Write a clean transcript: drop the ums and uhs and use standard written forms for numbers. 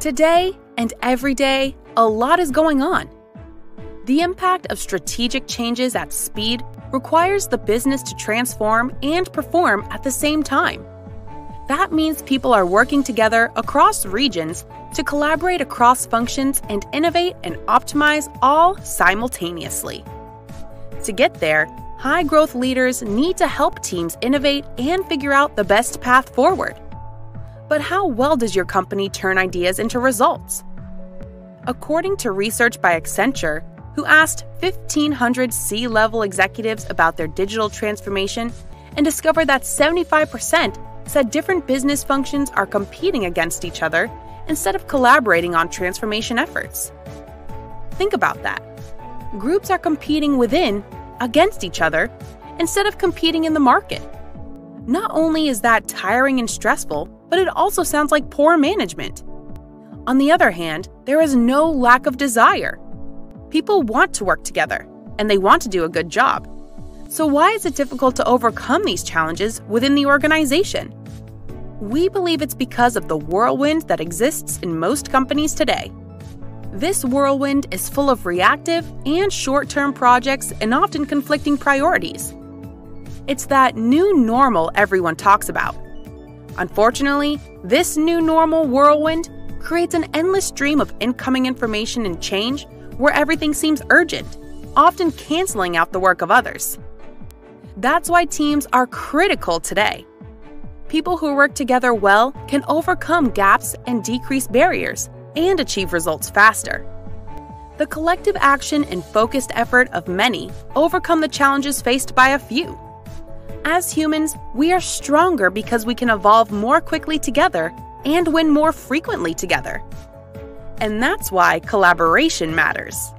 Today and every day, a lot is going on. The impact of strategic changes at speed requires the business to transform and perform at the same time. That means people are working together across regions to collaborate across functions and innovate and optimize all simultaneously. To get there, high-growth leaders need to help teams innovate and figure out the best path forward. But how well does your company turn ideas into results? According to research by Accenture, who asked 1,500 C-level executives about their digital transformation and discovered that 75% said different business functions are competing against each other instead of collaborating on transformation efforts. Think about that. Groups are competing within, against each other, instead of competing in the market. Not only is that tiring and stressful, but it also sounds like poor management. On the other hand, there is no lack of desire. People want to work together, and they want to do a good job. So why is it difficult to overcome these challenges within the organization? We believe it's because of the whirlwind that exists in most companies today. This whirlwind is full of reactive and short-term projects and often conflicting priorities. It's that new normal everyone talks about. Unfortunately, this new normal whirlwind creates an endless stream of incoming information and change where everything seems urgent, often canceling out the work of others. That's why teams are critical today. People who work together well can overcome gaps and decrease barriers and achieve results faster. The collective action and focused effort of many overcome the challenges faced by a few. As humans, we are stronger because we can evolve more quickly together and win more frequently together. And that's why collaboration matters.